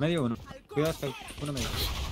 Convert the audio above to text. Medio uno. Cuidado, uno medio.